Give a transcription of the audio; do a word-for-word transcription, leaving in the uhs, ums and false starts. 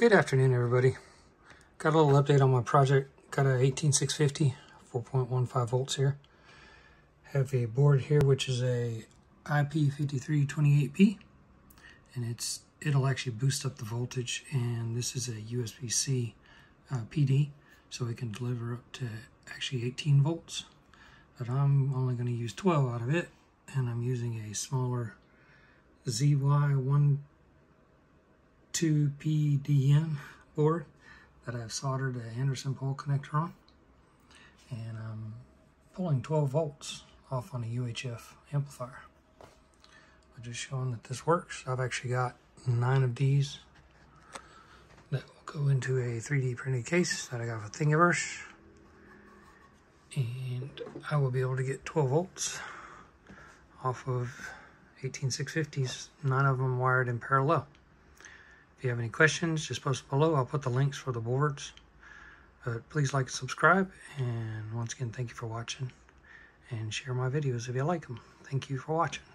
Good afternoon, everybody. Got a little update on my project. Got a eighteen six fifty, four point one five volts here. Have a board here which is a I P five three two eight P, and it's it'll actually boost up the voltage. And this is a U S B C uh, P D, so it can deliver up to actually eighteen volts. But I'm only going to use twelve out of it, and I'm using a smaller Z Y one two P D N board that I've soldered an Anderson pole connector on, and I'm pulling twelve volts off on a U H F amplifier. I'm just showing that this works. I've actually got nine of these that will go into a three D printed case that I got from Thingiverse, and I will be able to get twelve volts off of eighteen six fifties, nine of them wired in parallel. If you have any questions, just post below. I'll put the links for the boards. But please like and subscribe. And once again, thank you for watching. And share my videos if you like them. Thank you for watching.